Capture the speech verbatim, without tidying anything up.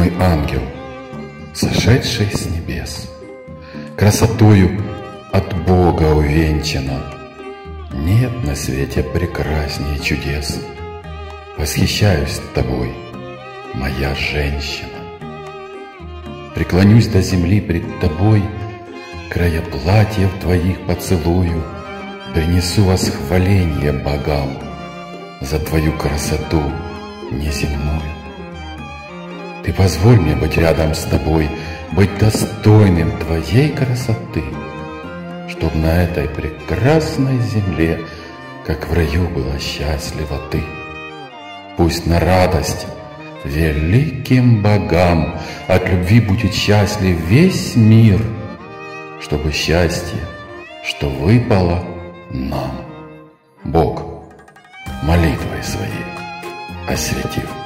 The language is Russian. мой ангел, сошедший с небес, красотою от Бога увенчана. Нет на свете прекрасней чудес. Восхищаюсь тобой, моя женщина. Преклонюсь до земли пред тобой, края платьев твоих поцелую, принесу восхваление богам за твою красоту неземную. Ты позволь мне быть рядом с тобой, быть достойным твоей красоты, чтоб на этой прекрасной земле, как в раю, была счастлива ты. Пусть на радость великим богам от любви будет счастлив весь мир, чтобы счастье, что выпало нам, Бог молитвой своей осветил.